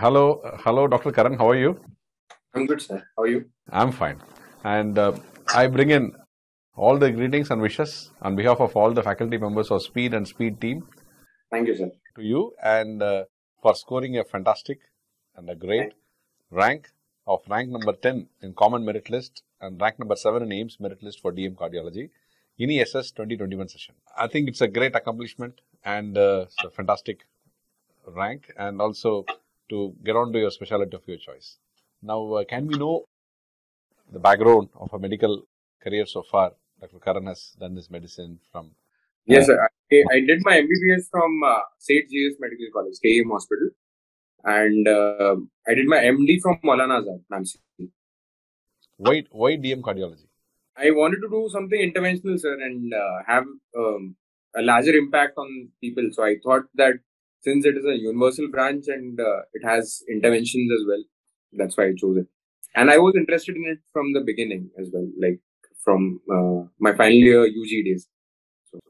Hello, Dr. Karan. How are you? I'm good, sir. How are you? I'm fine. And I bring in all the greetings and wishes on behalf of all the faculty members of SPEED and SPEED team. Thank you, sir. To you and for scoring a fantastic and a great rank of rank number 10 in common merit list and rank number 7 in AIIMS merit list for DM Cardiology. INI-SS 2021 session. I think it's a great accomplishment and it's a fantastic rank, and also to get on to your specialty of your choice. Now, can we know the background of a medical career so far? Dr. Karan has done this medicine from... Yes, sir. I did my MBBS from Seth G.S. Medical College, K.M. Hospital. And I did my MD from Maulana Azad, MAMSI. Why DM Cardiology? I wanted to do something interventional, sir, and have a larger impact on people. So I thought that since it is a universal branch and it has interventions as well, that's why I chose it. And I was interested in it from the beginning as well, like from my final year UG days. So,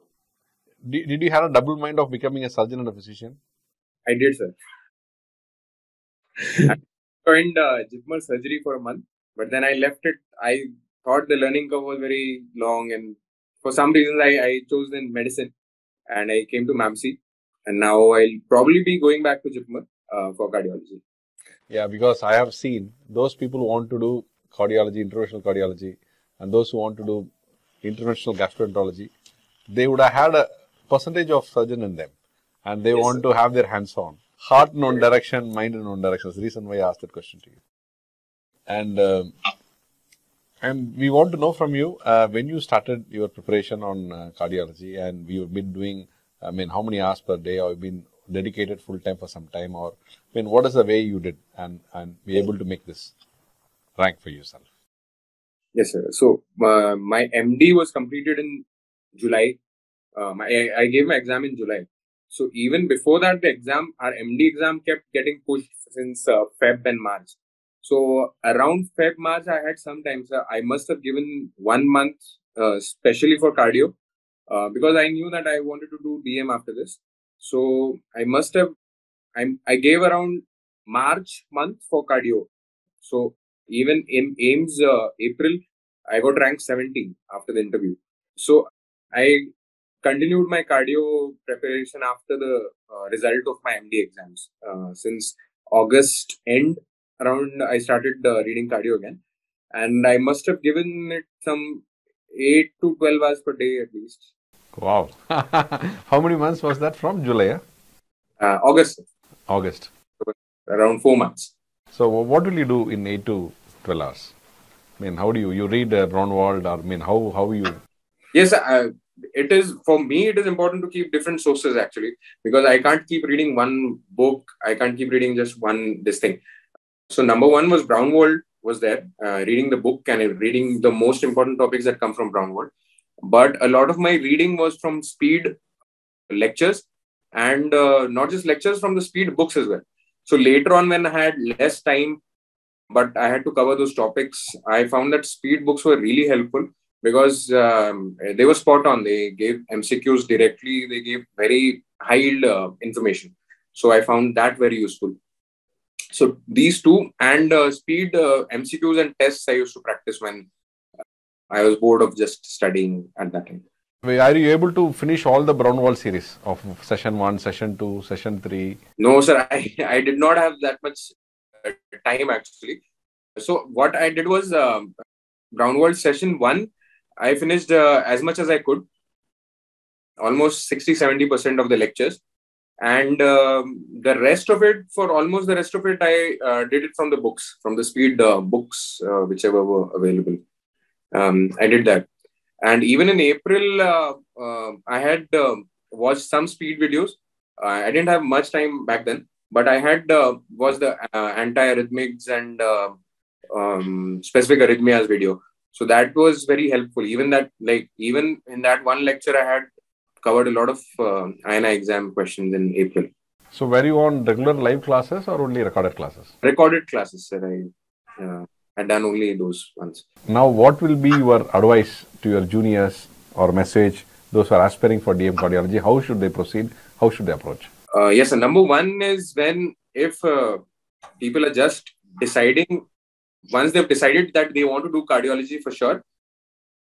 did you have a double mind of becoming a surgeon and a physician? I did, sir. I joined Jipmer surgery for a month, but then I left it. I thought the learning curve was very long, and for some reasons I chose in medicine and I came to MAMSI, and now I'll probably be going back to Jipmer for cardiology. Yeah, because I have seen those people who want to do cardiology, interventional cardiology, and those who want to do interventional gastroenterology, they would have had a percentage of surgeon in them, and they want to have their hands on. Heart in one direction, mind in one direction. That's the reason why I asked that question to you. And we want to know from you, when you started your preparation on cardiology, and you've been doing, I mean, how many hours per day, or you've been dedicated full time for some time, or I mean, what is the way you did and be able to make this rank for yourself? Yes, sir. So, my MD was completed in July. I gave my exam in July. So, even before that, the exam, our MD exam kept getting pushed since Feb and March. So, around Feb, March, I had sometimes, I must have given 1 month, especially for cardio, because I knew that I wanted to do DM after this. So, I must have, I gave around March month for cardio. So, even in AIIMS, April, I got ranked 17 after the interview. So, I continued my cardio preparation after the result of my MD exams. Since August end, around I started reading cardio again, and I must have given it some 8 to 12 hours per day at least. Wow. How many months was that from? July? August. So, around 4 months. So what will you do in 8 to 12 hours? I mean, how do you read Braunwald, or I mean, how you... Yes, it is, for me, it is important to keep different sources actually, because I can't keep reading one book. I can't keep reading just one, this thing. So number one was Braunwald was there, reading the book and reading the most important topics that come from Braunwald. But a lot of my reading was from SPEED lectures, and not just lectures, from the SPEED books as well. So later on, when I had less time, but I had to cover those topics, I found that SPEED books were really helpful, because they were spot on. They gave MCQs directly. They gave very high yield information. So I found that very useful. So these two, and SPEED MCQs and tests I used to practice when I was bored of just studying at that time. Are you able to finish all the Braunwald series of session 1, session 2, session 3? No, sir. I did not have that much time actually. So what I did was Braunwald session 1, I finished as much as I could, almost 60–70% of the lectures. And the rest of it, for almost the rest of it, I did it from the books, from the SPEED books, whichever were available. I did that. And even in April, I had watched some SPEED videos. I didn't have much time back then, but I had watched the anti-arrhythmics and specific arrhythmias video. So that was very helpful. Even that, like, even in that one lecture, I had covered a lot of INI exam questions in April. So were you on regular live classes or only recorded classes? Recorded classes, sir. I done only those ones. Now, what will be your advice to your juniors, or message those who are aspiring for DM cardiology? How should they proceed? How should they approach? Yes, sir. Number one is, when, if People are just deciding, once they've decided that they want to do cardiology for sure,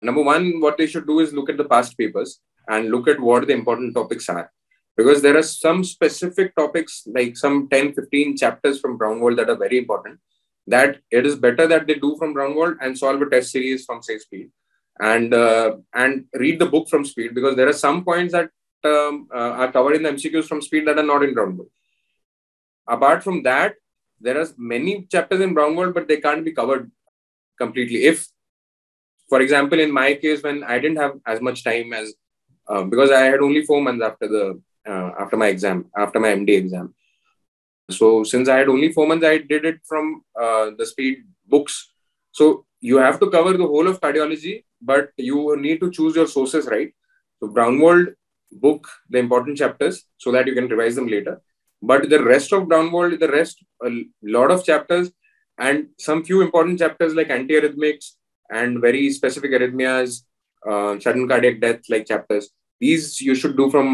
number one, what they should do is look at the past papers and look at what the important topics are. Because there are some specific topics, like some 10-15 chapters from Braunwald that are very important, that it is better that they do from Braunwald and solve a test series from, say, Speed, and read the book from Speed, because there are some points that are covered in the MCQs from Speed that are not in Braunwald. Apart from that, there are many chapters in Braunwald, but they can't be covered completely. If, for example, in my case, when I didn't have as much time as, because I had only 4 months after the after my MD exam. So since I had only 4 months, I did it from the Speed books. So you have to cover the whole of cardiology, but you need to choose your sources, right? So Braunwald, book the important chapters so that you can revise them later. But the rest of Braunwald, the rest, a lot of chapters and some few important chapters like antiarrhythmics and very specific arrhythmias, sudden cardiac death like chapters. These you should do from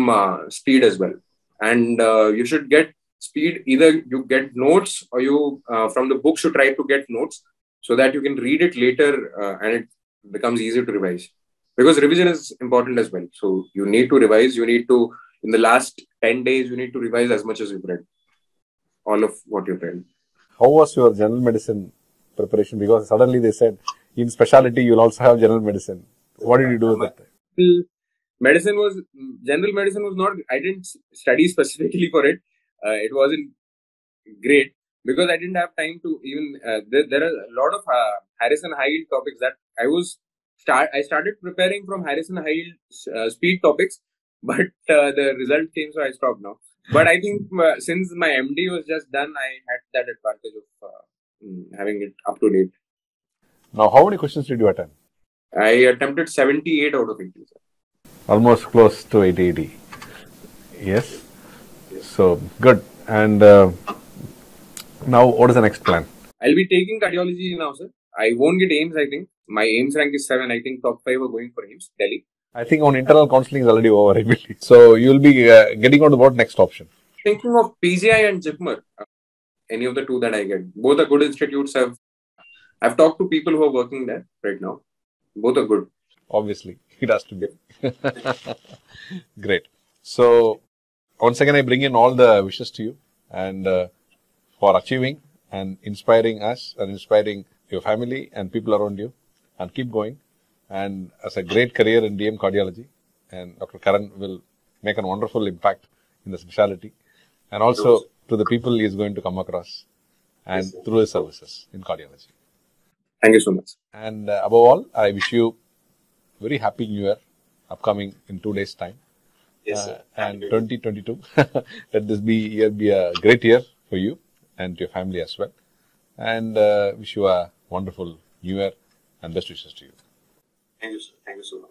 Speed as well. And you should get Speed, either you get notes or you, from the books, you try to get notes so that you can read it later and it becomes easier to revise. Because revision is important as well. So you need to revise, you need to, in the last 10 days, you need to revise as much as you've read, all of what you've read. How was your general medicine preparation? Because suddenly they said, in specialty, you'll also have general medicine. What did you do with that? Medicine was, general medicine was not, I didn't study specifically for it. It wasn't great because I didn't have time to even, there are a lot of Harrison Hyatt topics that I was, I started preparing from Harrison Hyatt Speed topics, but the result came, so I stopped now. But I think since my MD was just done, I had that advantage of having it up to date. Now, how many questions did you attempt? I attempted 78 out of 80. Almost close to 80. Yes. So, good. And now, what is the next plan? I'll be taking cardiology now, sir. I won't get AIIMS, I think. My AIIMS rank is 7. I think top 5 are going for AIIMS, Delhi. I think on internal counselling is already over, I believe. So, you'll be getting on to what next option? Thinking of PGI and Jipmer. Any of the two that I get. Both are good institutes. I've talked to people who are working there right now. Both are good. Obviously, it has to be. Great. So, once again, I bring in all the wishes to you and for achieving and inspiring us and inspiring your family and people around you, and keep going, and as a great career in DM Cardiology, and Dr. Karan will make a wonderful impact in the specialty and also to the people he is going to come across and through his services in cardiology. Thank you so much. And above all, I wish you very happy new year upcoming in 2 days time. Yes, sir. And 2022, let this year be a great year for you and your family as well. And wish you a wonderful new year and best wishes to you. Thank you, sir. Thank you so much.